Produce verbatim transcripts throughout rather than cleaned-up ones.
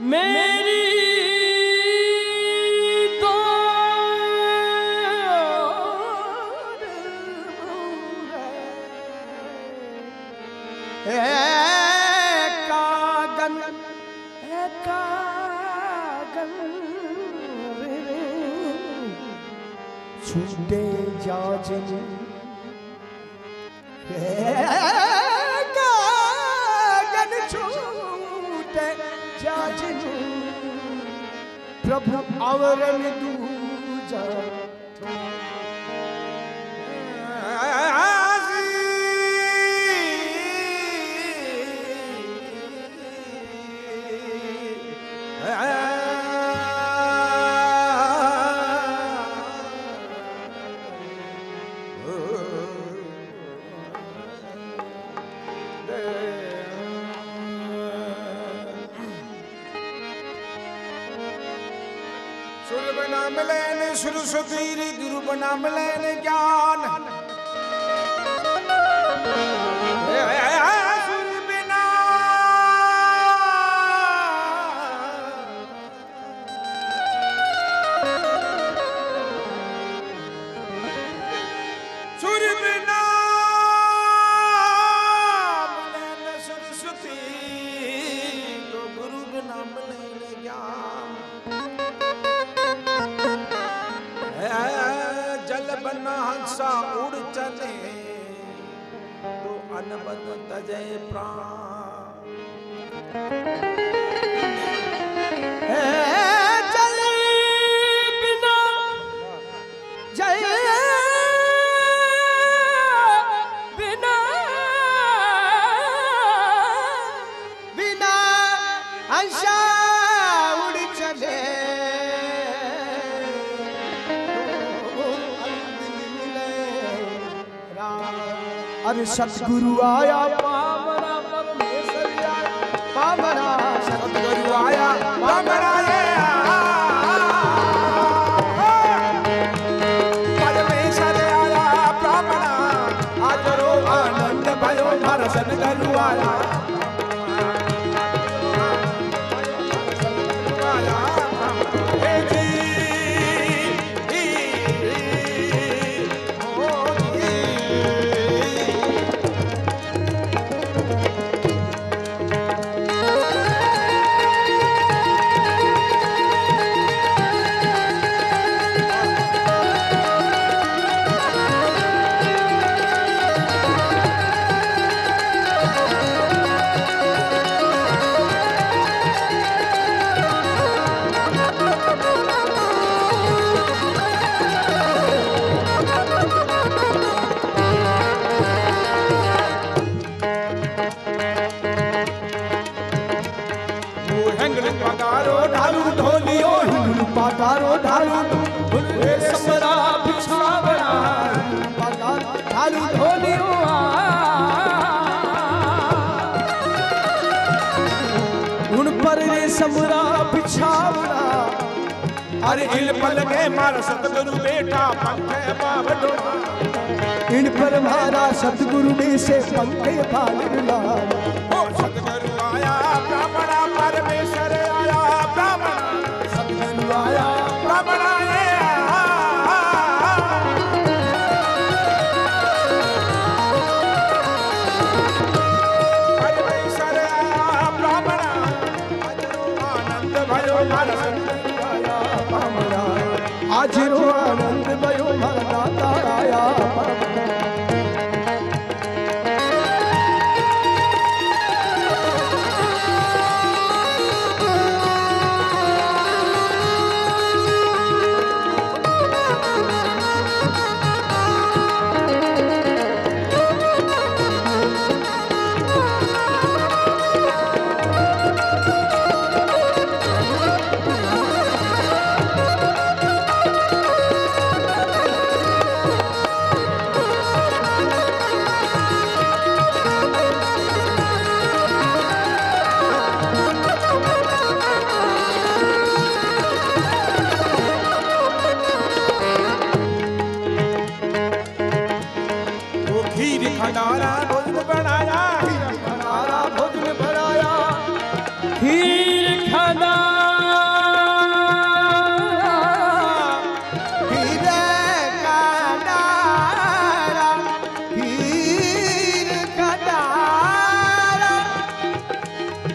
मेरी तो कागन है कागन छूटे जा प्रभु आवरण दूजा सरस्वती गुरु बनाम लैन ज्ञान बिना सुर बिना लैन सरस्वती तो गुरु बनाम लैन ज्ञान बना हंसा उड़ चले तो अनबद तजय प्राण चले बिना जय बिना बिना हंसा उड़ चले अरे सतगुरु आया पावना परमेश्वरिया पावना सतगुरु आया पावना परमेश्वर आया पावना आज रो आनंद भयो मार सतगुरु आया पगारो ढालू ढोले समरा बिछावड़ा पगारो ढालू ढोली उन पर रे समरा बिछावड़ा अरे इल पल गए मारा सतगुरु बेटा पंखे बावड़ो इन पर मारा सतगुरु में से पंखे बावड़ा ओ सतगुरु आया ब्राह्मणा परमेश्वर आया ब्राह्मणा आया ब्राह्मण परमेश्वर आया ब्राह्मण आज रो आनंद भयो मार आया ब्राह्मण आज रो आनंद भयो मार दाता आया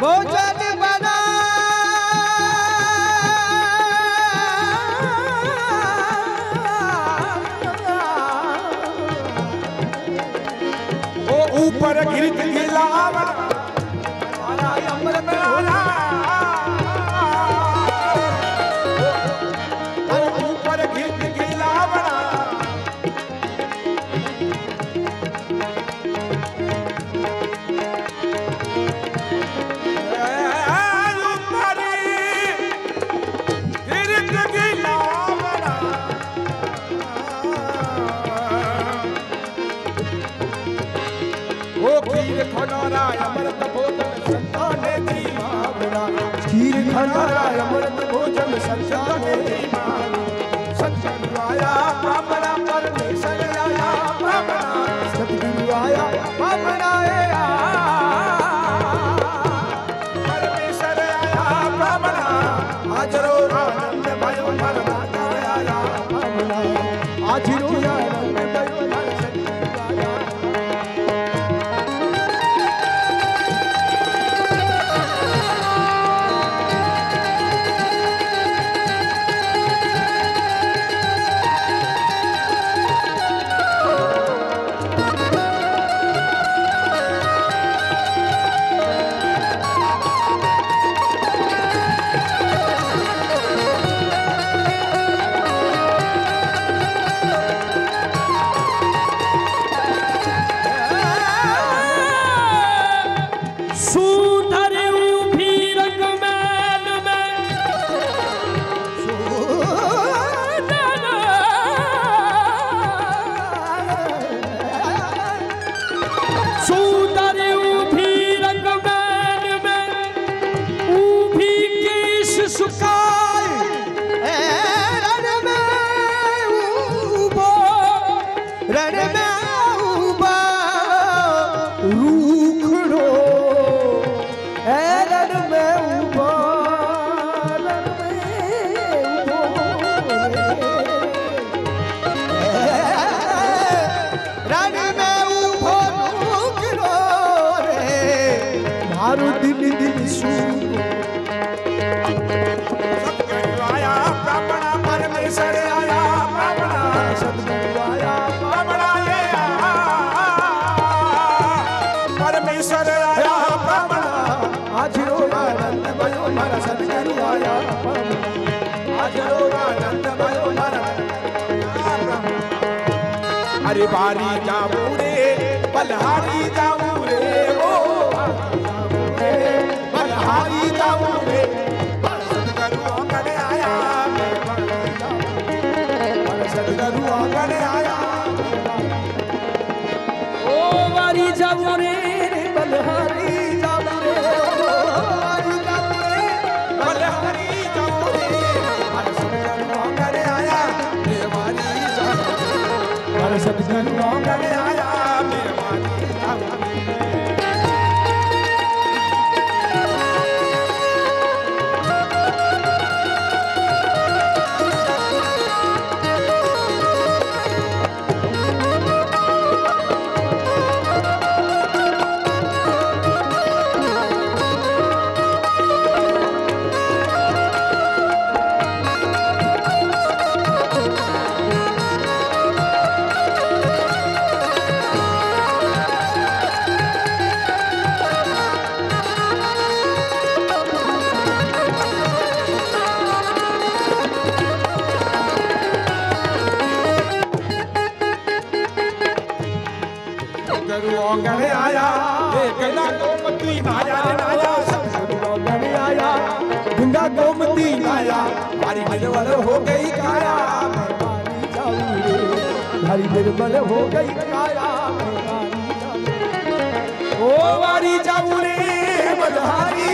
भोजन बना वो ऊपर घृत गिलावर अरे बारी जाऊ रे बलहारी जाऊ रे ओ बलहारी जाऊ रे सतगुरु आंगन आया सतगुरु आंगन आया ओ बारी जाऊ रे बलहारी जाऊ रे बारी जाऊ रे बलहारी जाऊ रे सतगुरु आंगन आया देवानी सतगुरु आंगन आया मेरे मानी हो गई काया हरी निर्मल हो गई काया ओ वारी जाऊ रे बलहारी।